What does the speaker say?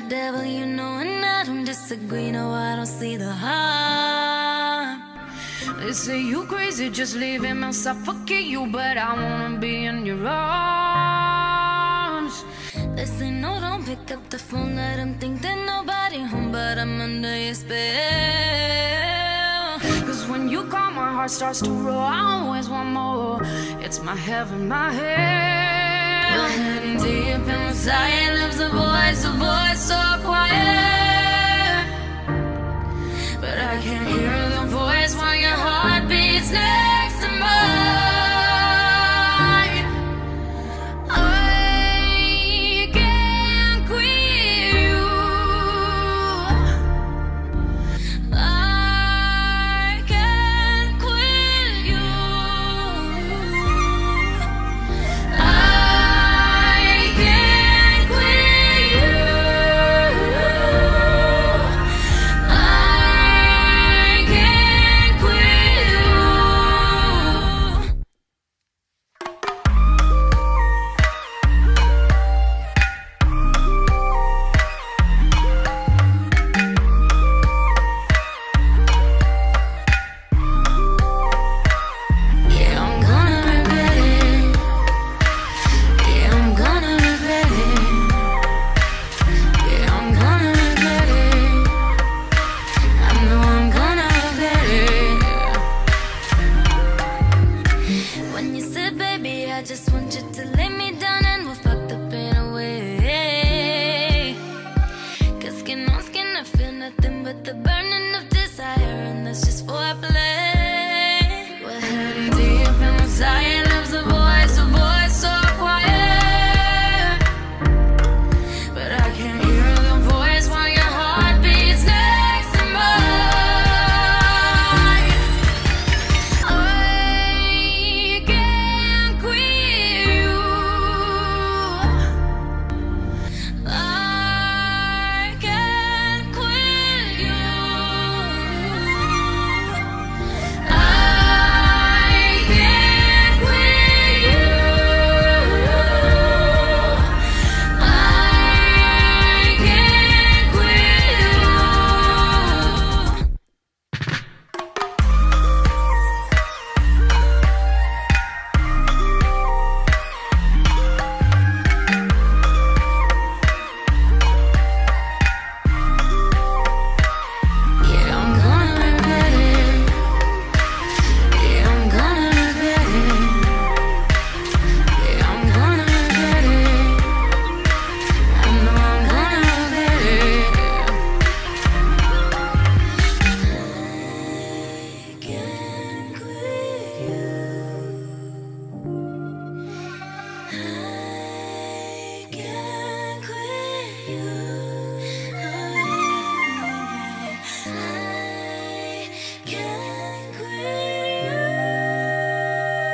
the devil, you know, and I don't disagree. No, I don't see the harm. They say you crazy, just leave him, I'll suffocate you, but I wanna be in your arms. They say no, don't pick up the phone, let him think that nobody home, but I'm under your spell. Cause when you call, my heart starts to roar, I always want more. It's my heaven, my hell. We're heading deep inside, lives a voice so quiet, but I can't hear the voice while your heart beats next to mine. I can't quit you, I can't quit you, I can't.